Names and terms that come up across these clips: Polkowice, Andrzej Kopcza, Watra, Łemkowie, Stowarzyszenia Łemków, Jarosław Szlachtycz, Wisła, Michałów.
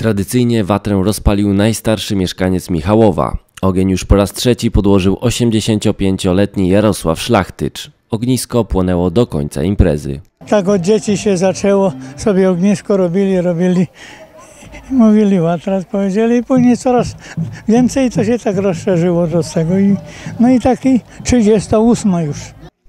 Tradycyjnie watrę rozpalił najstarszy mieszkaniec Michałowa. Ogień już po raz trzeci podłożył 85-letni Jarosław Szlachtycz. Ognisko płonęło do końca imprezy. Tak od dzieci się zaczęło, sobie ognisko robili. Mówili Watra, powiedzieli i później coraz więcej to się tak rozszerzyło do tego. No i taki 38 już.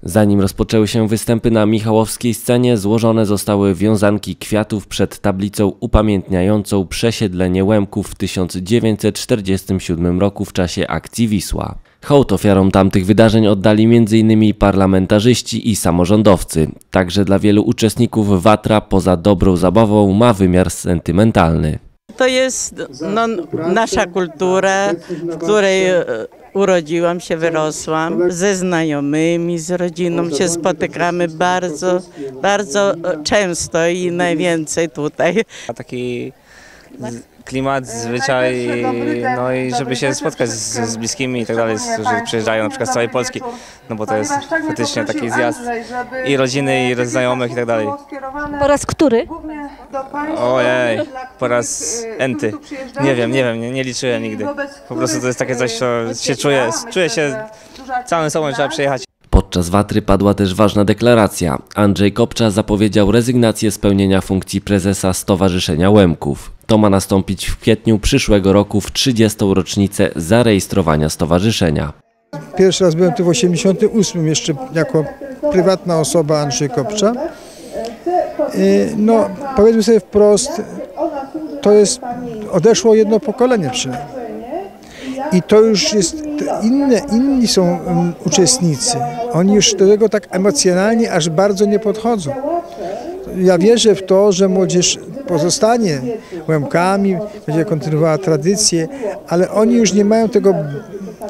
Zanim rozpoczęły się występy na michałowskiej scenie, złożone zostały wiązanki kwiatów przed tablicą upamiętniającą przesiedlenie Łemków w 1947 roku w czasie akcji Wisła. Hołd ofiarom tamtych wydarzeń oddali m.in. parlamentarzyści i samorządowcy. Także dla wielu uczestników Watra poza dobrą zabawą ma wymiar sentymentalny. To jest nasza kultura, w której urodziłam się, wyrosłam. Ze znajomymi, z rodziną się spotykamy bardzo, bardzo często i najwięcej tutaj. Taki klimat, zwyczaj, no i żeby się spotkać z bliskimi i tak dalej, którzy przyjeżdżają na przykład z całej Polski, no bo to jest faktycznie taki zjazd i rodziny, i znajomych i tak dalej. Po raz który? Ojej, po raz enty. Nie wiem, nie liczyłem nigdy. Po prostu to jest takie coś, co się czuję się całym sobą, trzeba przyjechać. Podczas Watry padła też ważna deklaracja. Andrzej Kopcza zapowiedział rezygnację z pełnienia funkcji prezesa Stowarzyszenia Łemków. To ma nastąpić w kwietniu przyszłego roku w 30. rocznicę zarejestrowania stowarzyszenia. Pierwszy raz byłem tu w 1988 jeszcze jako prywatna osoba Andrzej Kopcza. No powiedzmy sobie wprost, to jest, odeszło jedno pokolenie przynajmniej. I to już jest, inni są uczestnicy. Oni już do tego tak emocjonalnie aż bardzo nie podchodzą. Ja wierzę w to, że młodzież pozostanie Łemkami, będzie kontynuowała tradycję, ale oni już nie mają tego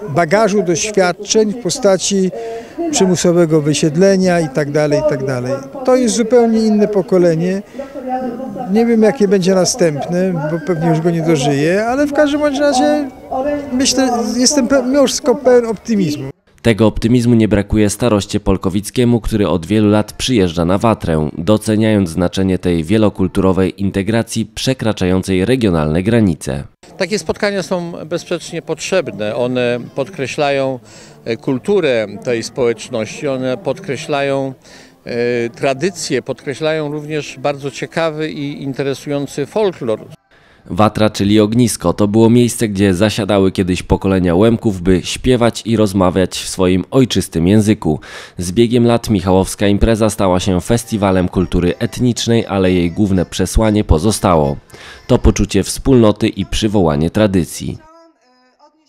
bagażu doświadczeń w postaci przymusowego wysiedlenia itd. To jest zupełnie inne pokolenie. Nie wiem, jakie będzie następne, bo pewnie już go nie dożyję, ale w każdym razie myślę, jestem pełen optymizmu. Tego optymizmu nie brakuje staroście polkowickiemu, który od wielu lat przyjeżdża na Watrę, doceniając znaczenie tej wielokulturowej integracji przekraczającej regionalne granice. Takie spotkania są bezsprzecznie potrzebne. One podkreślają kulturę tej społeczności, one podkreślają tradycje, podkreślają również bardzo ciekawy i interesujący folklor. Watra, czyli ognisko, to było miejsce, gdzie zasiadały kiedyś pokolenia Łemków, by śpiewać i rozmawiać w swoim ojczystym języku. Z biegiem lat michałowska impreza stała się festiwalem kultury etnicznej, ale jej główne przesłanie pozostało. To poczucie wspólnoty i przywołanie tradycji.